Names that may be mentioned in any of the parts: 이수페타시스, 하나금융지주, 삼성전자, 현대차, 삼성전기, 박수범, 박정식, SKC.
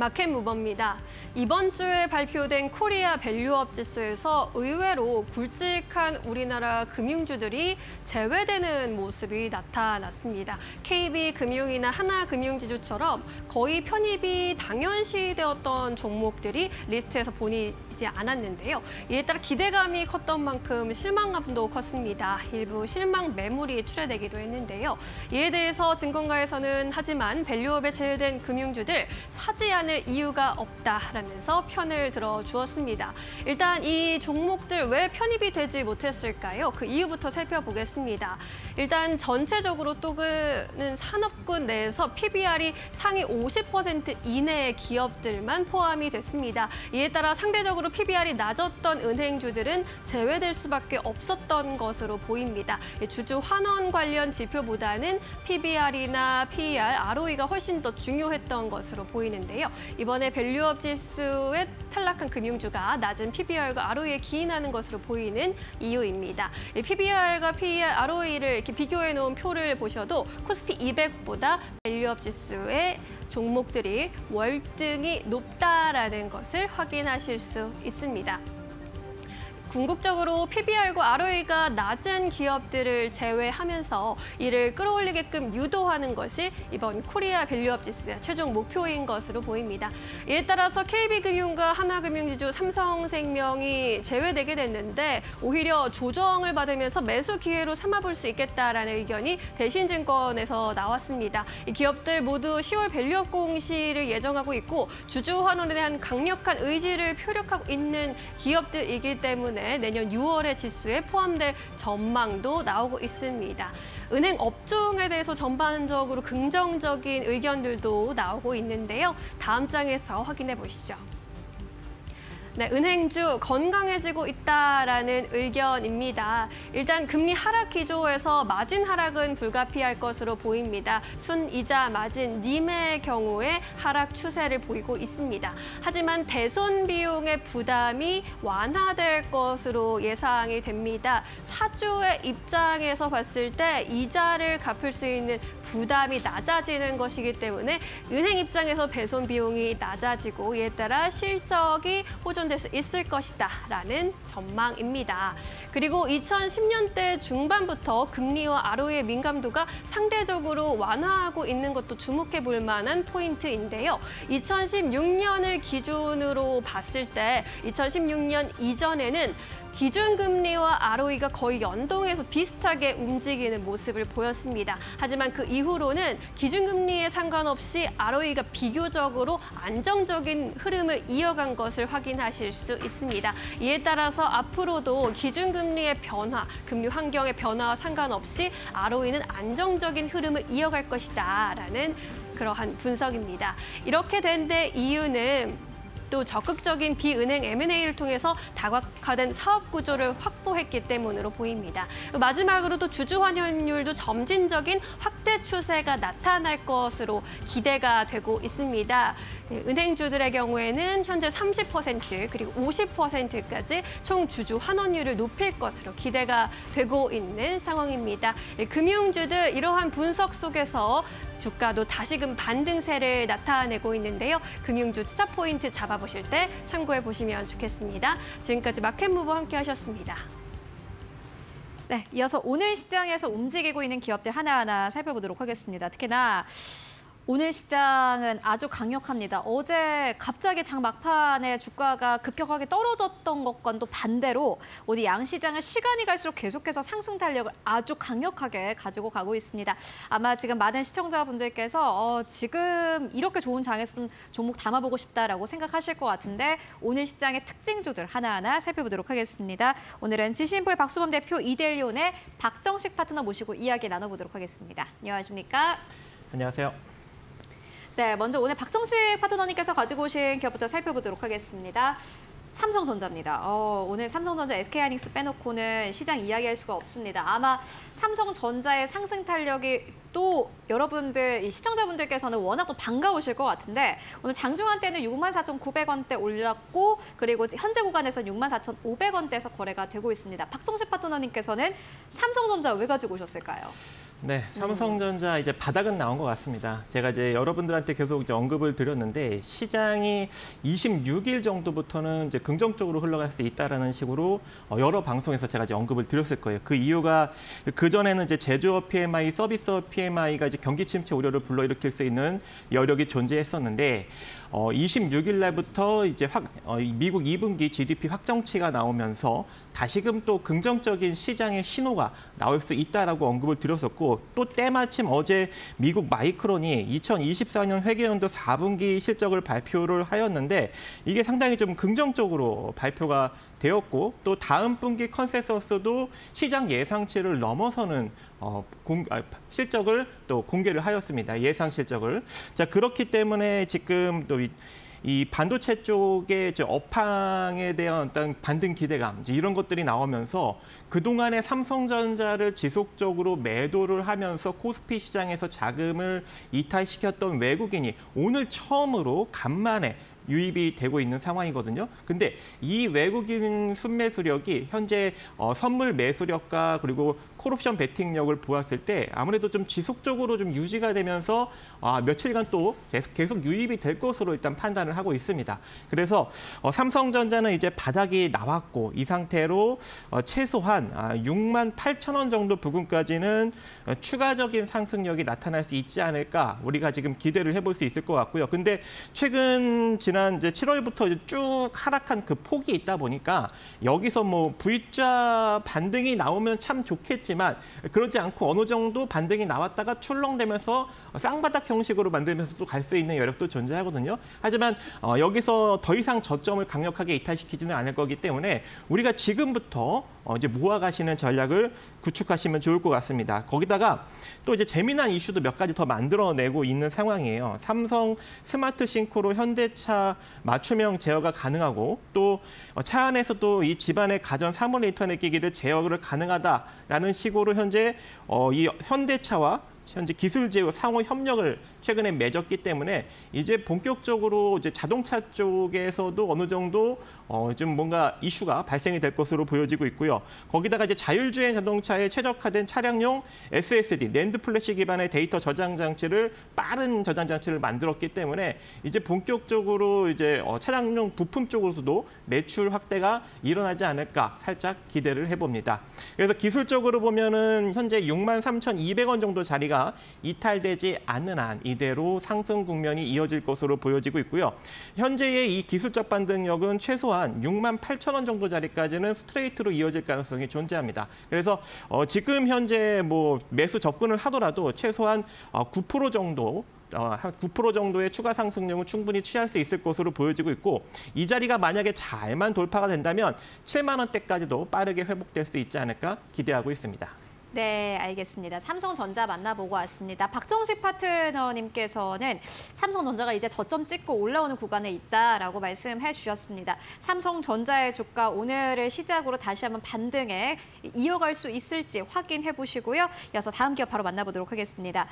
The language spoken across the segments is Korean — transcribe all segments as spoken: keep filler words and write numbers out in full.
마켓무버입니다. 이번 주에 발표된 코리아 밸류업 지수에서 의외로 굵직한 우리나라 금융주들이 제외되는 모습이 나타났습니다. 케이비금융이나 하나금융지주처럼 거의 편입이 당연시 되었던 종목들이 리스트에서 보이지 않았는데요. 이에 따라 기대감이 컸던 만큼 실망감도 컸습니다. 일부 실망 매물이 출회되기도 했는데요. 이에 대해서 증권가에서는 하지만 밸류업에 제외된 금융주들 사지 않을 이유가 없다라면서 편을 들어주었습니다. 일단 이 종목들 왜 편입이 되지 못했을까요? 그 이유부터 살펴보겠습니다. 일단 전체적으로 또는 산업군 내에서 피비알이 상위 오십 퍼센트 이내의 기업들만 포함이 됐습니다. 이에 따라 상대적으로 피비알이 낮았던 은행주들은 제외될 수밖에 없었던 것으로 보입니다. 주주 환원 관련 지표보다는 피비알이나 피이알, 알오이가 훨씬 더 중요했던 것으로 보이는데요. 이번에 밸류업 지수에 탈락한 금융주가 낮은 피비알과 알오이에 기인하는 것으로 보이는 이유입니다. 피비알과 피이알, 알오이를 이렇게 비교해 놓은 표를 보셔도 코스피 이백보다 밸류업 지수의 종목들이 월등히 높다라는 것을 확인하실 수 있습니다. 궁극적으로 피비알과 알오이가 낮은 기업들을 제외하면서 이를 끌어올리게끔 유도하는 것이 이번 코리아 밸류업 지수의 최종 목표인 것으로 보입니다. 이에 따라서 케이비금융과 하나금융지주, 삼성생명이 제외되게 됐는데 오히려 조정을 받으면서 매수 기회로 삼아볼 수 있겠다라는 의견이 대신증권에서 나왔습니다. 이 기업들 모두 시월 밸류업 공시를 예정하고 있고 주주 환원에 대한 강력한 의지를 표력하고 있는 기업들이기 때문에 내년 유월에 지수에 포함될 전망도 나오고 있습니다. 은행 업종에 대해서 전반적으로 긍정적인 의견들도 나오고 있는데요. 다음 장에서 확인해 보시죠. 네, 은행주 건강해지고 있다라는 의견입니다. 일단 금리 하락 기조에서 마진 하락은 불가피할 것으로 보입니다. 순이자 마진 님의 경우에 하락 추세를 보이고 있습니다. 하지만 대손 비용의 부담이 완화될 것으로 예상이 됩니다. 차주의 입장에서 봤을 때 이자를 갚을 수 있는 부담이 낮아지는 것이기 때문에 은행 입장에서 대손 비용이 낮아지고 이에 따라 실적이 호전 될 수 있을 것이다라는 전망입니다. 그리고 이천십 년대 중반부터 금리와 알오이의 민감도가 상대적으로 완화하고 있는 것도 주목해 볼 만한 포인트인데요. 이천십육 년을 기준으로 봤을 때 이천십육 년 이전에는 기준금리와 알오이가 거의 연동해서 비슷하게 움직이는 모습을 보였습니다. 하지만 그 이후로는 기준금리에 상관없이 알오이가 비교적으로 안정적인 흐름을 이어간 것을 확인하실 수 있습니다. 이에 따라서 앞으로도 기준금리의 변화, 금리 환경의 변화와 상관없이 알오이는 안정적인 흐름을 이어갈 것이다라는 그러한 분석입니다. 이렇게 된 데 이유는 또 적극적인 비은행 엠 앤 에이를 통해서 다각화된 사업 구조를 확보했기 때문으로 보입니다. 마지막으로 또 주주 환원율도 점진적인 확대 추세가 나타날 것으로 기대가 되고 있습니다. 은행주들의 경우에는 현재 삼십 퍼센트 그리고 오십 퍼센트까지 총 주주 환원율을 높일 것으로 기대가 되고 있는 상황입니다. 금융주들 이러한 분석 속에서 주가도 다시금 반등세를 나타내고 있는데요. 금융주 투자 포인트 잡아보실 때 참고해 보시면 좋겠습니다. 지금까지 마켓무버 함께 하셨습니다. 네, 이어서 오늘 시장에서 움직이고 있는 기업들 하나하나 살펴보도록 하겠습니다. 특히나 오늘 시장은 아주 강력합니다. 어제 갑자기 장 막판에 주가가 급격하게 떨어졌던 것과는 또 반대로 오늘 양시장은 시간이 갈수록 계속해서 상승 탄력을 아주 강력하게 가지고 가고 있습니다. 아마 지금 많은 시청자분들께서 어, 지금 이렇게 좋은 장에서 좀 종목 담아보고 싶다라고 생각하실 것 같은데 오늘 시장의 특징주들 하나하나 살펴보도록 하겠습니다. 오늘은 지시인포의 박수범 대표, 이데일리온의 박정식 파트너 모시고 이야기 나눠보도록 하겠습니다. 안녕하십니까? 안녕하세요. 네, 먼저 오늘 박정식 파트너님께서 가지고 오신 기업부터 살펴보도록 하겠습니다. 삼성전자입니다. 어, 오늘 삼성전자, 에스케이하이닉스 빼놓고는 시장 이야기할 수가 없습니다. 아마 삼성전자의 상승 탄력이 또 여러분들, 이 시청자분들께서는 워낙 또 반가우실 것 같은데 오늘 장중한 때는 육만 사천구백 원대 올랐고 그리고 현재 구간에서 육만 사천오백 원대에서 거래가 되고 있습니다. 박정식 파트너님께서는 삼성전자 왜 가지고 오셨을까요? 네, 삼성전자 이제 바닥은 나온 것 같습니다. 제가 이제 여러분들한테 계속 이제 언급을 드렸는데 시장이 이십육 일 정도부터는 이제 긍정적으로 흘러갈 수 있다라는 식으로 여러 방송에서 제가 이제 언급을 드렸을 거예요. 그 이유가 그 전에는 이제 제조업 피엠아이, 서비스업 피엠아이가 이제 경기 침체 우려를 불러일으킬 수 있는 여력이 존재했었는데 어, 이십육 일 날부터 이제 확, 어, 미국 이 분기 지디피 확정치가 나오면서 다시금 또 긍정적인 시장의 신호가 나올 수 있다라고 언급을 드렸었고 또 때마침 어제 미국 마이크론이 이천이십사 년 회계연도 사 분기 실적을 발표를 하였는데 이게 상당히 좀 긍정적으로 발표가 되었고 또 다음 분기 컨센서스도 시장 예상치를 넘어서는 어, 공, 아, 실적을 또 공개를 하였습니다. 예상 실적을. 자, 그렇기 때문에 지금 또 이, 이 반도체 쪽의 저 업황에 대한 어떤 반등 기대감 이런 것들이 나오면서 그동안에 삼성전자를 지속적으로 매도를 하면서 코스피 시장에서 자금을 이탈시켰던 외국인이 오늘 처음으로 간만에 유입이 되고 있는 상황이거든요. 근데 이 외국인 순매수력이 현재 어, 선물 매수력과 그리고 콜옵션 베팅력을 보았을 때 아무래도 좀 지속적으로 좀 유지가 되면서 아, 며칠간 또 계속, 계속 유입이 될 것으로 일단 판단을 하고 있습니다. 그래서 어, 삼성전자는 이제 바닥이 나왔고 이 상태로 어, 최소한 아, 육만 팔천 원 정도 부근까지는 어, 추가적인 상승력이 나타날 수 있지 않을까 우리가 지금 기대를 해볼 수 있을 것 같고요. 근데 최근 지난 이제 칠월부터 이제 쭉 하락한 그 폭이 있다 보니까 여기서 뭐 V자 반등이 나오면 참 좋겠지만 그러지 않고 어느 정도 반등이 나왔다가 출렁대면서 쌍바닥 형식으로 만들면서 또 갈 수 있는 여력도 존재하거든요. 하지만 어, 여기서 더 이상 저점을 강력하게 이탈시키지는 않을 거기 때문에 우리가 지금부터 어, 이제 모아가시는 전략을 구축하시면 좋을 것 같습니다. 거기다가 또 이제 재미난 이슈도 몇 가지 더 만들어내고 있는 상황이에요. 삼성 스마트 싱크로 현대차 맞춤형 제어가 가능하고 또 차 안에서도 이 집안의 가전 사물 인터넷 기기를 제어를 가능하다라는 식으로 현재 어, 이 현대차와 현재 기술 제휴 상호 협력을 최근에 맺었기 때문에 이제 본격적으로 이제 자동차 쪽에서도 어느 정도 어, 좀 뭔가 이슈가 발생이 될 것으로 보여지고 있고요. 거기다가 이제 자율주행 자동차에 최적화된 차량용 에스에스디, 낸드 플래시 기반의 데이터 저장 장치를 빠른 저장 장치를 만들었기 때문에 이제 본격적으로 이제 어, 차량용 부품 쪽으로서도 매출 확대가 일어나지 않을까 살짝 기대를 해봅니다. 그래서 기술적으로 보면은 현재 육만 삼천 이백 원 정도 자리가 이탈되지 않는 한 이대로 상승 국면이 이어질 것으로 보여지고 있고요. 현재의 이 기술적 반등력은 최소한 육만 팔천 원 정도 자리까지는 스트레이트로 이어질 가능성이 존재합니다. 그래서 어, 지금 현재 뭐 매수 접근을 하더라도 최소한 어, 구 퍼센트 정도 어, 한 구 퍼센트 정도의 추가 상승률은 충분히 취할 수 있을 것으로 보여지고 있고 이 자리가 만약에 잘만 돌파가 된다면 칠만 원대까지도 빠르게 회복될 수 있지 않을까 기대하고 있습니다. 네, 알겠습니다. 삼성전자 만나보고 왔습니다. 박정식 파트너님께서는 삼성전자가 이제 저점 찍고 올라오는 구간에 있다라고 말씀해 주셨습니다. 삼성전자의 주가 오늘을 시작으로 다시 한번 반등에 이어갈 수 있을지 확인해 보시고요. 이어서 다음 기업 바로 만나보도록 하겠습니다.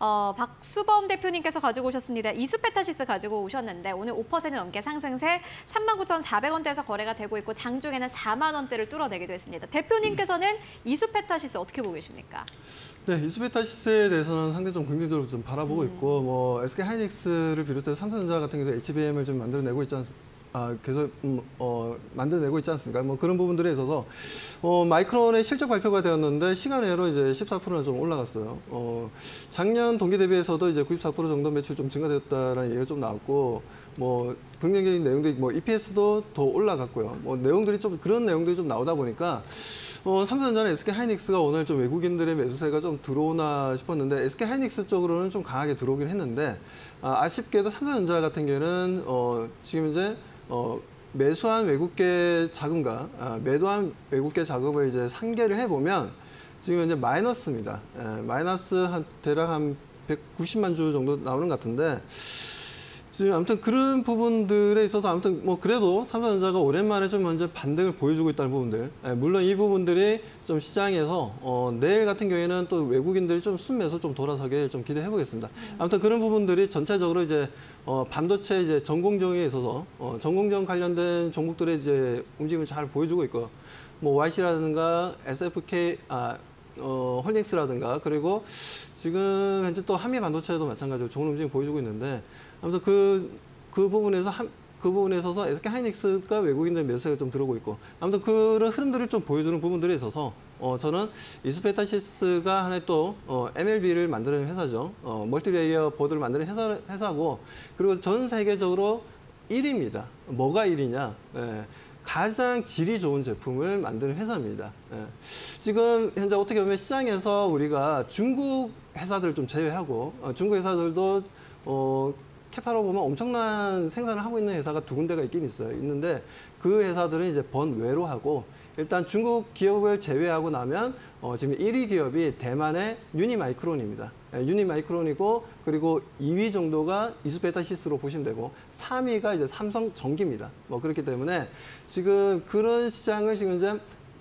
어, 박수범 대표님께서 가지고 오셨습니다. 이수페타시스 가지고 오셨는데 오늘 오 퍼센트 넘게 상승세 삼만 구천 사백 원대에서 거래가 되고 있고 장중에는 사만 원대를 뚫어내기도 했습니다. 대표님께서는 이수페타시스 어떻게 보고 계십니까? 네, 이수페타시스에 대해서는 상당히 좀 긍정적으로 좀 바라보고 음. 있고 뭐 에스케이하이닉스를 비롯해서 삼성전자 같은 경우도 에이치비엠을 좀 만들어내고 있지 않습니까? 아, 계속 음, 어, 만들어내고 있지 않습니까? 뭐 그런 부분들에 있어서 어, 마이크론의 실적 발표가 되었는데 시간외로 이제 십사 퍼센트나 좀 올라갔어요. 어, 작년 동기 대비해서도 이제 구십사 퍼센트 정도 매출 좀 증가되었다라는 얘기가 좀 나왔고 뭐 긍정적인 내용들이 뭐 이피에스도 더 올라갔고요. 뭐 내용들이 좀 그런 내용들이 좀 나오다 보니까 어, 삼성전자는 에스케이하이닉스가 오늘 좀 외국인들의 매수세가 좀 들어오나 싶었는데 에스케이하이닉스 쪽으로는 좀 강하게 들어오긴 했는데 아, 아쉽게도 삼성전자 같은 경우는 어, 지금 이제 어, 매수한 외국계 자금과 아, 매도한 외국계 자금을 이제 상계를 해보면 지금 이제 마이너스입니다. 예, 마이너스 한 대략 한 백구십만 주 정도 나오는 것 같은데 지금 아무튼 그런 부분들에 있어서 아무튼 뭐 그래도 삼성전자가 오랜만에 좀 현재 반등을 보여주고 있다는 부분들 예, 물론 이 부분들이 좀 시장에서 어, 내일 같은 경우에는 또 외국인들이 좀 순매수 좀 돌아서게 좀 기대해 보겠습니다. 아무튼 그런 부분들이 전체적으로 이제 어, 반도체 이제 전공정에 있어서 어, 전공정 관련된 종목들의 이제 움직임을 잘 보여주고 있고 뭐 와이씨라든가 에스에프케이 아 어, 홀릭스라든가 그리고 지금 현재 또 한미 반도체도 마찬가지로 좋은 움직임 보여주고 있는데 아무튼 그, 그 부분에서 한, 그 부분에서서 에스케이하이닉스가 외국인들 매수세가 좀 들어오고 있고 아무튼 그런 흐름들을 좀 보여주는 부분들에 있어서 어, 저는 이수페타시스가 하나의 또 어, 엠엘비를 만드는 회사죠. 어, 멀티레이어 보드를 만드는 회사, 회사고 그리고 전 세계적으로 일 위입니다. 뭐가 일 위냐? 예, 가장 질이 좋은 제품을 만드는 회사입니다. 예, 지금 현재 어떻게 보면 시장에서 우리가 중국 회사들을 좀 제외하고 어, 중국 회사들도 어, 캐파로 보면 엄청난 생산을 하고 있는 회사가 두 군데가 있긴 있어요. 있는데 그 회사들은 이제 번외로 하고 일단 중국 기업을 제외하고 나면 어, 지금 일 위 기업이 대만의 유니마이크론입니다. 예, 유니마이크론이고 그리고 이 위 정도가 이수페타시스로 보시면 되고 삼 위가 이제 삼성전기입니다. 뭐 그렇기 때문에 지금 그런 시장을 지금 이제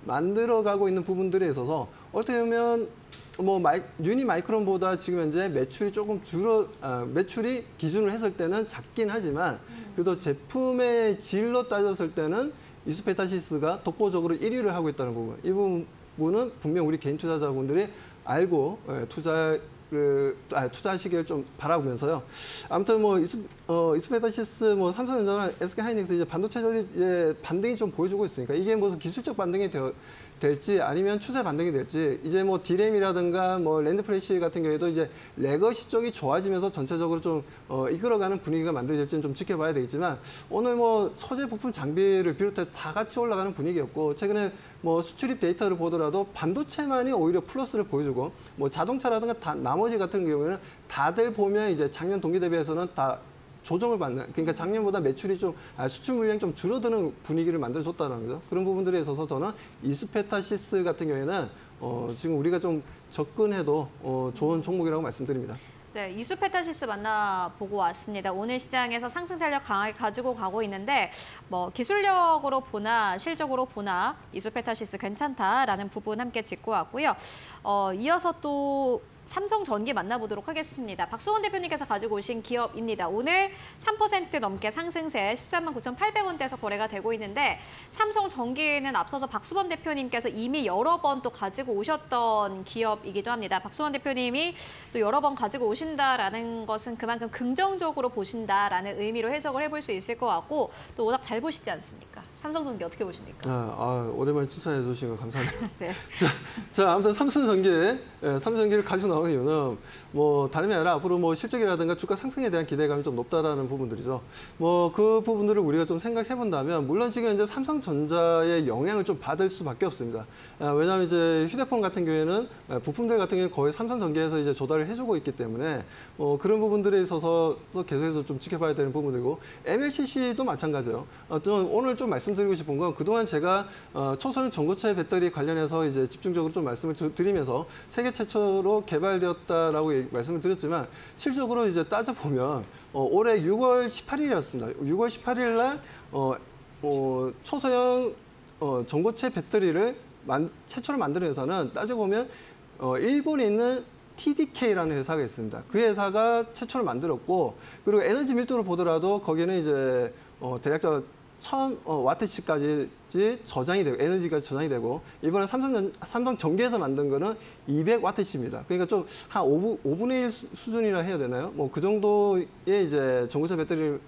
만들어가고 있는 부분들에 있어서 어떻게 보면 뭐 마이, 유니마이크론보다 지금 현재 매출이 조금 줄어 아, 매출이 기준으로 했을 때는 작긴 하지만 그래도 제품의 질로 따졌을 때는 이수페타시스가 독보적으로 일 위를 하고 있다는 부분, 이 부분은 분명 우리 개인 투자자분들이 알고 예, 투자를 아, 투자하시기를 좀 바라보면서요. 아무튼 뭐 이수, 어, 이수페타시스, 뭐 삼성전자나 에스케이하이닉스 이제 반도체들이 이제 반등이 좀 보여주고 있으니까 이게 무슨 기술적 반등이 되어. 될지 아니면 추세 반등이 될지 이제 뭐 디램이라든가 뭐 랜드플래시 같은 경우에도 이제 레거시 쪽이 좋아지면서 전체적으로 좀 어, 이끌어가는 분위기가 만들어질지는 좀 지켜봐야 되겠지만 오늘 뭐 소재 부품 장비를 비롯해서 다 같이 올라가는 분위기였고 최근에 뭐 수출입 데이터를 보더라도 반도체만이 오히려 플러스를 보여주고 뭐 자동차라든가 다, 나머지 같은 경우에는 다들 보면 이제 작년 동기 대비해서는 다 조정을 받는, 그러니까 작년보다 매출이 좀, 아, 수출 물량이 좀 줄어드는 분위기를 만들어줬다는 거죠. 그런 부분들에 있어서 저는 이수페타시스 같은 경우에는 어, 지금 우리가 좀 접근해도 어, 좋은 종목이라고 말씀드립니다. 네, 이수페타시스 만나보고 왔습니다. 오늘 시장에서 상승 전략 강하게 가지고 가고 있는데 뭐 기술력으로 보나 실적으로 보나 이수페타시스 괜찮다라는 부분 함께 짚고 왔고요. 어, 이어서 또 삼성전기 만나보도록 하겠습니다. 박수범 대표님께서 가지고 오신 기업입니다. 오늘 삼 퍼센트 넘게 상승세 십삼만 구천팔백 원대에서 거래가 되고 있는데 삼성전기는 앞서서 박수범 대표님께서 이미 여러 번 또 가지고 오셨던 기업이기도 합니다. 박수범 대표님이 또 여러 번 가지고 오신다라는 것은 그만큼 긍정적으로 보신다라는 의미로 해석을 해볼 수 있을 것 같고 또 워낙 잘 보시지 않습니까? 삼성전기 어떻게 보십니까? 아, 아 오랜만에 칭찬해 주신 거 감사합니다. 네. 자, 자, 아무튼 삼성전기, 예, 삼성전기를 가지고 나온 이유는 뭐 다름이 아니라 앞으로 뭐 실적이라든가 주가 상승에 대한 기대감이 좀 높다라는 부분들이죠. 뭐 그 부분들을 우리가 좀 생각해 본다면 물론 지금 이제 삼성전자의 영향을 좀 받을 수밖에 없습니다. 아, 왜냐하면 이제 휴대폰 같은 경우에는 부품들 같은 경우는 거의 삼성전기에서 이제 조달을 해주고 있기 때문에 어, 그런 부분들에 있어서 계속해서 좀 지켜봐야 되는 부분들이고 엠엘씨씨도 마찬가지예요. 아, 좀 오늘 좀 말씀. 말씀드리고 싶은 건 그동안 제가 초소형 전고체 배터리 관련해서 이제 집중적으로 좀 말씀을 드리면서 세계 최초로 개발되었다라고 말씀을 드렸지만 실적으로 이제 따져보면 올해 유월 십팔일이었습니다. 유월 십팔일 날 어, 어, 초소형 어, 전고체 배터리를 만, 최초로 만드는 회사는 따져보면 어, 일본에 있는 티디케이라는 회사가 있습니다. 그 회사가 최초로 만들었고 그리고 에너지 밀도를 보더라도 거기는 이제 어, 대략적으로 천 어, 와트시까지 저장이 되고 에너지가 저장이 되고 이번에 삼성 삼성전기에서 만든 거는 이백 와트시입니다. 그러니까 좀 한 오분의 일 수준이라 해야 되나요? 뭐 그 정도의 이제 전고체 배터리를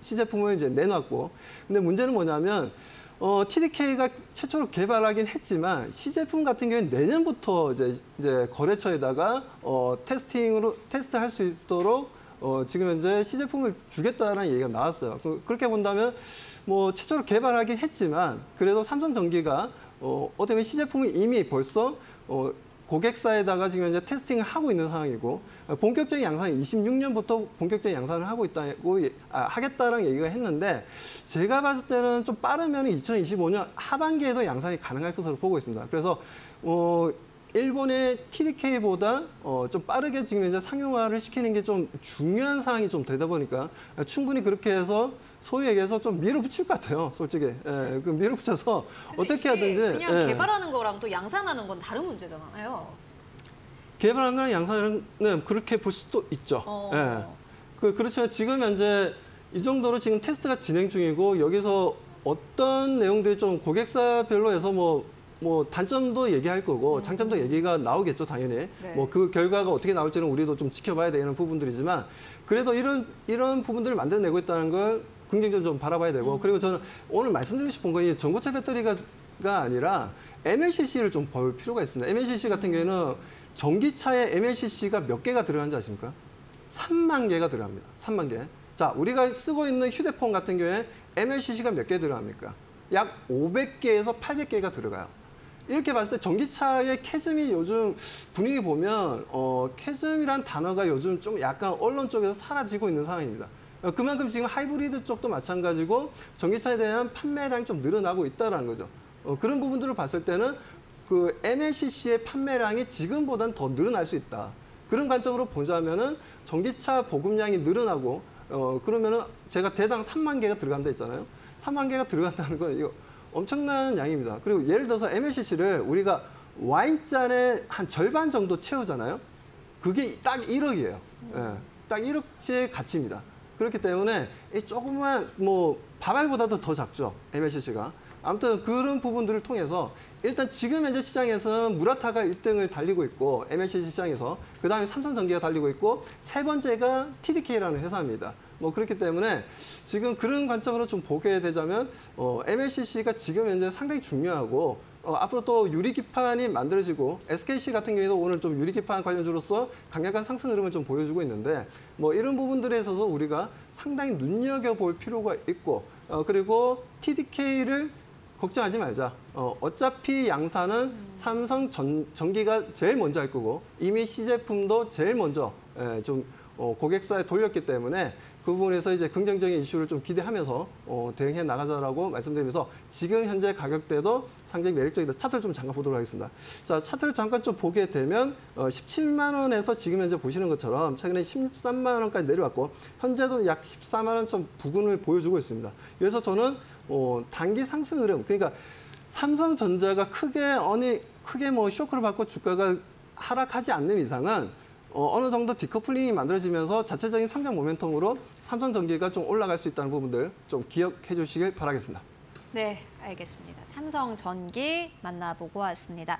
시제품을 이제 내놨고 근데 문제는 뭐냐면 어, 티디케이가 최초로 개발하긴 했지만 시제품 같은 경우는 내년부터 이제 이제 거래처에다가 어, 테스팅으로 테스트할 수 있도록 어, 지금 현재 시제품을 주겠다라는 얘기가 나왔어요. 그, 그렇게 본다면 뭐 최초로 개발하긴 했지만 그래도 삼성전기가 어, 어떻게 보면 시제품을 이미 벌써 어, 고객사에다가 지금 이제 테스팅을 하고 있는 상황이고 본격적인 양산이 이십육년부터 본격적인 양산을 하고 있다고 아, 하겠다라는 얘기가 했는데 제가 봤을 때는 좀 빠르면 이천이십오년 하반기에도 양산이 가능할 것으로 보고 있습니다. 그래서 어, 일본의 티디케이보다 어, 좀 빠르게 지금 이제 상용화를 시키는 게 좀 중요한 사항이 좀 되다 보니까 충분히 그렇게 해서 소위 얘기해서 좀 밀어붙일 것 같아요, 솔직히. 예, 그 밀어붙여서 어떻게 하든지. 그냥 예. 개발하는 거랑 또 양산하는 건 다른 문제잖아요. 개발하는 거랑 양산은 네, 그렇게 볼 수도 있죠. 어. 예. 그, 그렇지만 지금 현재 이 정도로 지금 테스트가 진행 중이고 여기서 어떤 내용들이 좀 고객사별로 해서 뭐 뭐 단점도 얘기할 거고 장점도 얘기가 나오겠죠, 당연히. 네. 뭐 그 결과가 어떻게 나올지는 우리도 좀 지켜봐야 되는 부분들이지만 그래도 이런 이런 부분들을 만들어내고 있다는 걸 긍정적으로 좀 바라봐야 되고 음. 그리고 저는 오늘 말씀드리고 싶은 건 전고체 배터리가 아니라 엠 엘 씨 씨를 좀 볼 필요가 있습니다. 엠 엘 씨 씨 같은 경우에는 전기차에 엠 엘 씨 씨가 몇 개가 들어가는지 아십니까? 삼만 개가 들어갑니다. 삼만 개. 자, 우리가 쓰고 있는 휴대폰 같은 경우에 엠 엘 씨 씨가 몇 개 들어갑니까? 약 오백 개에서 팔백 개가 들어가요. 이렇게 봤을 때 전기차의 캐즘이 요즘 분위기 보면 어, 캐즘이란 단어가 요즘 좀 약간 언론 쪽에서 사라지고 있는 상황입니다. 그만큼 지금 하이브리드 쪽도 마찬가지고 전기차에 대한 판매량이 좀 늘어나고 있다는 거죠. 어, 그런 부분들을 봤을 때는 그 엠 엘 씨 씨의 판매량이 지금보다는 더 늘어날 수 있다. 그런 관점으로 보자면은 전기차 보급량이 늘어나고 어, 그러면은 제가 대당 삼만 개가 들어간다 했잖아요. 삼만 개가 들어간다는 건 이거 엄청난 양입니다. 그리고 예를 들어서 엠 엘 씨 씨를 우리가 와인잔의 한 절반 정도 채우잖아요. 그게 딱 일억이에요. 예, 딱 일억치의 가치입니다. 그렇기 때문에 이 조그만 뭐 밥알보다도 더 작죠, 엠 엘 씨 씨가. 아무튼 그런 부분들을 통해서 일단 지금 현재 시장에서는 무라타가 일 등을 달리고 있고 엠 엘 씨 씨 시장에서 그다음에 삼성전기가 달리고 있고 세 번째가 티 디 케이라는 회사입니다. 뭐 그렇기 때문에 지금 그런 관점으로 좀 보게 되자면 어, 엠 엘 씨 씨가 지금 현재 상당히 중요하고 어, 앞으로 또 유리기판이 만들어지고 에스 케이 씨 같은 경우에도 오늘 좀 유리기판 관련주로서 강력한 상승 흐름을 좀 보여주고 있는데 뭐 이런 부분들에 있어서 우리가 상당히 눈여겨볼 필요가 있고 어, 그리고 티 디 케이를 걱정하지 말자. 어, 어차피 양산은 삼성전기가 제일 먼저 할 거고 이미 시제품도 제일 먼저 예, 좀 어, 고객사에 돌렸기 때문에 그 부분에서 이제 긍정적인 이슈를 좀 기대하면서 어, 대응해 나가자라고 말씀드리면서 지금 현재 가격대도 상당히 매력적이다. 차트를 좀 잠깐 보도록 하겠습니다. 자, 차트를 잠깐 좀 보게 되면 어, 십칠만 원에서 지금 현재 보시는 것처럼 최근에 십삼만 원까지 내려왔고 현재도 약 십사만 원 좀 부근을 보여주고 있습니다. 그래서 저는 어, 단기 상승 흐름, 그러니까 삼성전자가 크게 어느 크게 뭐 쇼크를 받고 주가가 하락하지 않는 이상은 어, 어느 정도 디커플링이 만들어지면서 자체적인 성장 모멘텀으로 삼성전기가 좀 올라갈 수 있다는 부분들 좀 기억해 주시길 바라겠습니다. 네, 알겠습니다. 삼성전기 만나보고 왔습니다.